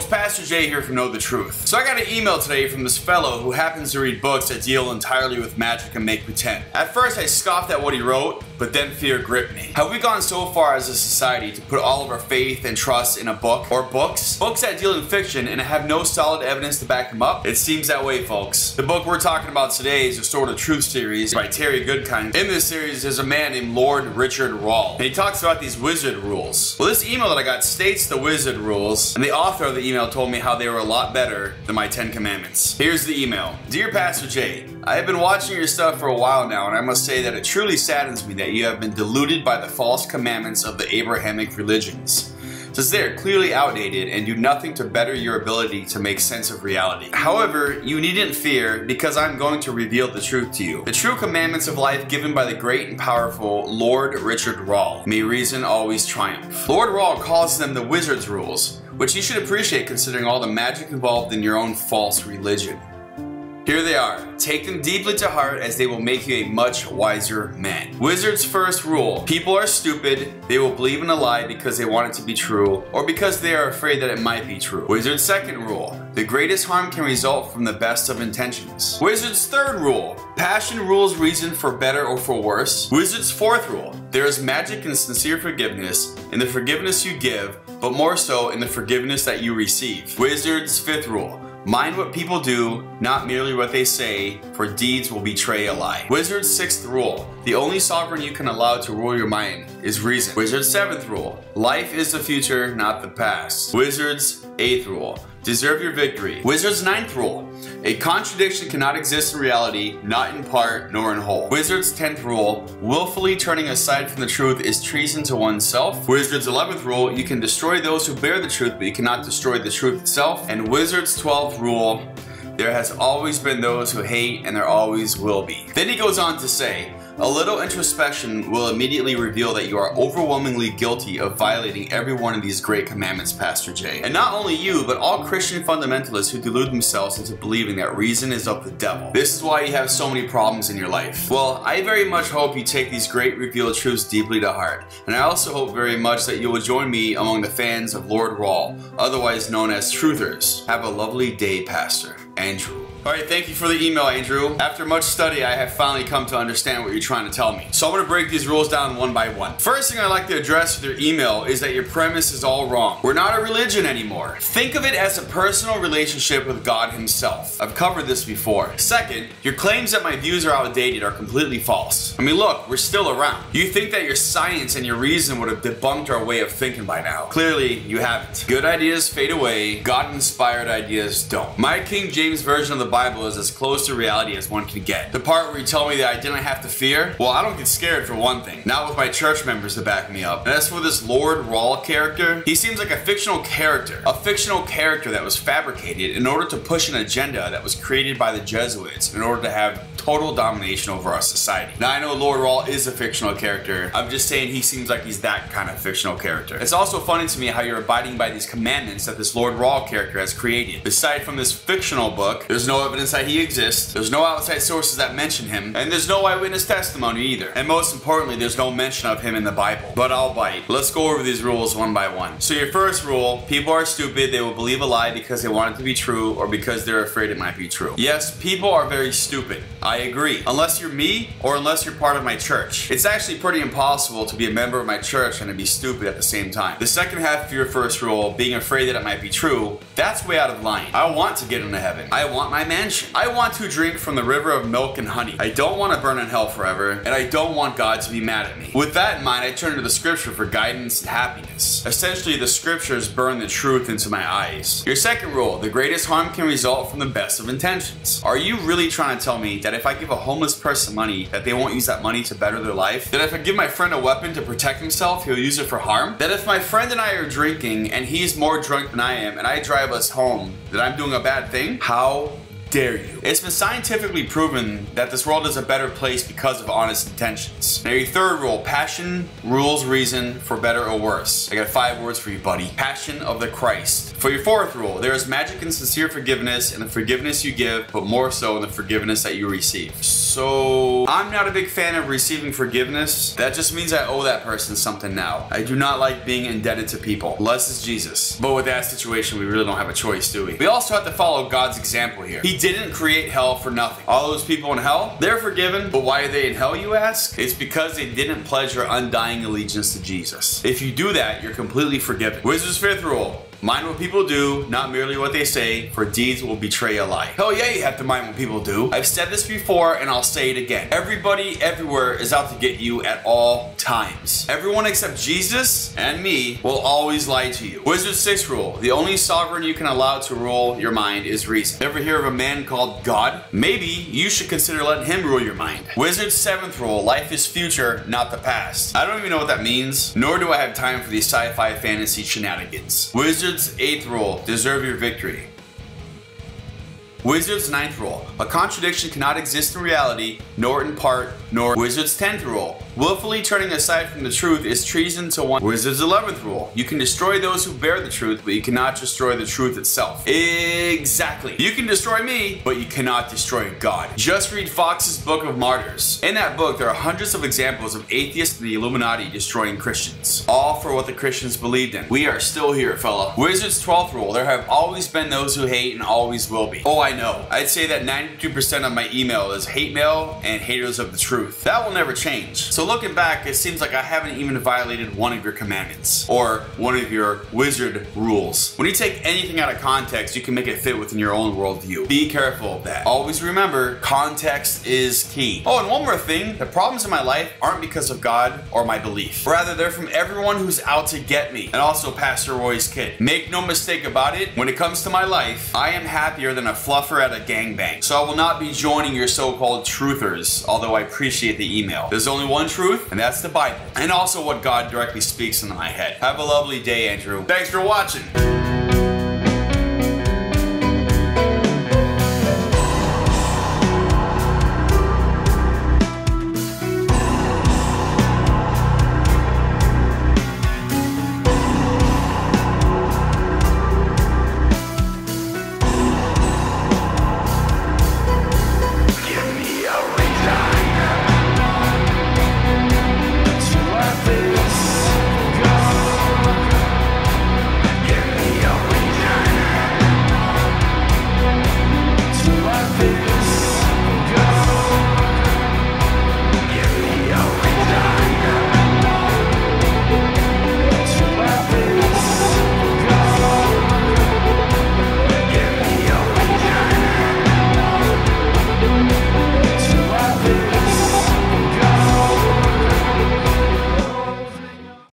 folks, Pastor Jay here from Know the Truth. So I got an email today from this fellow who happens to read books that deal entirely with magic and make pretend. At first I scoffed at what he wrote, but then fear gripped me. Have we gone so far as a society to put all of our faith and trust in a book or books? Books that deal in fiction and have no solid evidence to back them up? It seems that way, folks. The book we're talking about today is the Sword of Truth series by Terry Goodkind. In this series there's a man named Lord Richard Rahl, and he talks about these wizard rules. Well, this email that I got states the wizard rules, and the author of the email told me how they were a lot better than my 10 commandments. Here's the email. Dear Pastor Jay, I have been watching your stuff for a while now, and I must say that it truly saddens me that you have been deluded by the false commandments of the Abrahamic religions, since they are clearly outdated and do nothing to better your ability to make sense of reality. However, you needn't fear, because I'm going to reveal the truth to you. The true commandments of life given by the great and powerful Lord Richard Rahl. May reason always triumph. Lord Rahl calls them the wizard's rules, which you should appreciate considering all the magic involved in your own false religion. Here they are. Take them deeply to heart, as they will make you a much wiser man. Wizard's first rule. People are stupid. They will believe in a lie because they want it to be true, or because they are afraid that it might be true. Wizard's second rule. The greatest harm can result from the best of intentions. Wizard's third rule. Passion rules reason for better or for worse. Wizard's fourth rule. There is magic in sincere forgiveness, in the forgiveness you give, but more so in the forgiveness that you receive. Wizard's fifth rule. Mind what people do, not merely what they say, for deeds will betray a lie. Wizard's sixth rule. The only sovereign you can allow to rule your mind is reason. Wizard's seventh rule. Life is the future, not the past. Wizard's eighth rule. Deserve your victory. Wizard's ninth rule. A contradiction cannot exist in reality, not in part nor in whole. Wizard's 10th rule. Willfully turning aside from the truth is treason to oneself. Wizard's 11th rule. You can destroy those who bear the truth, but you cannot destroy the truth itself. And Wizard's 12th rule. There has always been those who hate, and there always will be. Then he goes on to say, a little introspection will immediately reveal that you are overwhelmingly guilty of violating every one of these great commandments, Pastor Jay. And not only you, but all Christian fundamentalists who delude themselves into believing that reason is of the devil. This is why you have so many problems in your life. Well, I very much hope you take these great revealed truths deeply to heart. And I also hope very much that you will join me among the fans of Lord Rahl, otherwise known as Truthers. Have a lovely day, Pastor. Andrew. Alright, thank you for the email, Andrew. After much study, I have finally come to understand what you're trying to tell me. So I'm going to break these rules down one by one. First thing I'd like to address with your email is that your premise is all wrong. We're not a religion anymore. Think of it as a personal relationship with God himself. I've covered this before. Second, your claims that my views are outdated are completely false. I mean, look, we're still around. You think that your science and your reason would have debunked our way of thinking by now. Clearly, you haven't. Good ideas fade away. God-inspired ideas don't. My King James version of the Bible is as close to reality as one can get. The part where you tell me that I didn't have to fear? Well, I don't get scared, for one thing. Not with my church members to back me up. And as for this Lord Rahl character, he seems like a fictional character. A fictional character that was fabricated in order to push an agenda that was created by the Jesuits in order to have total domination over our society. Now, I know Lord Rahl is a fictional character. I'm just saying he seems like he's that kind of fictional character. It's also funny to me how you're abiding by these commandments that this Lord Rahl character has created. Aside from this fictional book, there's no evidence that he exists, there's no outside sources that mention him, and there's no eyewitness testimony either. And most importantly, there's no mention of him in the Bible. But I'll bite. Let's go over these rules one by one. So your first rule, people are stupid, they will believe a lie because they want it to be true or because they're afraid it might be true. Yes, people are very stupid. I agree. Unless you're me or unless you're part of my church. It's actually pretty impossible to be a member of my church and to be stupid at the same time. The second half of your first rule, being afraid that it might be true, that's way out of line. I want to get into heaven. I want my mansion. I want to drink from the river of milk and honey. I don't want to burn in hell forever, and I don't want God to be mad at me. With that in mind, I turn to the scripture for guidance and happiness. Essentially, the scriptures burn the truth into my eyes. Your second rule, the greatest harm can result from the best of intentions. Are you really trying to tell me that if I give a homeless person money, that they won't use that money to better their life? That if I give my friend a weapon to protect himself, he'll use it for harm? That if my friend and I are drinking, and he's more drunk than I am, and I drive us home, that I'm doing a bad thing? How dare you? It's been scientifically proven that this world is a better place because of honest intentions. Now your third rule, passion rules reason for better or worse. I got 5 words for you, buddy. Passion of the Christ. For your fourth rule, there is magic in sincere forgiveness and the forgiveness you give, but more so in the forgiveness that you receive. So I'm not a big fan of receiving forgiveness. That just means I owe that person something now. I do not like being indebted to people, unless it's Jesus. But with that situation, we really don't have a choice, do we? We also have to follow God's example here. He didn't create hell for nothing. All those people in hell, they're forgiven, but why are they in hell, you ask? It's because they didn't pledge their undying allegiance to Jesus. If you do that, you're completely forgiven. Wizard's fifth rule. Mind what people do, not merely what they say, for deeds will betray a lie. Hell yeah, you have to mind what people do. I've said this before and I'll say it again. Everybody everywhere is out to get you at all times. Everyone except Jesus and me will always lie to you. Wizard's sixth rule, the only sovereign you can allow to rule your mind is reason. Ever hear of a man called God? Maybe you should consider letting him rule your mind. Wizard's seventh rule, life is future, not the past. I don't even know what that means, nor do I have time for these sci-fi fantasy shenanigans. Wizard's eighth rule, deserve your victory. Wizard's ninth rule, a contradiction cannot exist in reality, nor in part, nor. Wizard's 10th rule, willfully turning aside from the truth is treason to one. Wizard's 11th rule, you can destroy those who bear the truth, but you cannot destroy the truth itself. Exactly. You can destroy me, but you cannot destroy God. Just read Fox's Book of Martyrs. In that book, there are hundreds of examples of atheists and the Illuminati destroying Christians, all for what the Christians believed in. We are still here, fella. Wizard's 12th rule, there have always been those who hate and always will be. Oh, I know. I'd say that 92% of my email is hate mail and haters of the truth. That will never change. So looking back, it seems like I haven't even violated one of your commandments or one of your wizard rules. When you take anything out of context, you can make it fit within your own worldview. Be careful of that. Always remember, context is key. Oh, and one more thing. The problems in my life aren't because of God or my belief. Rather, they're from everyone who's out to get me, and also Pastor Roy's kid. Make no mistake about it, when it comes to my life, I am happier than a fluffer at a gangbang. So I will not be joining your so-called truthers, although I appreciate the email. There's only one truth, and that's the Bible, and also what God directly speaks into my head. Have a lovely day, Andrew. Thanks for watching.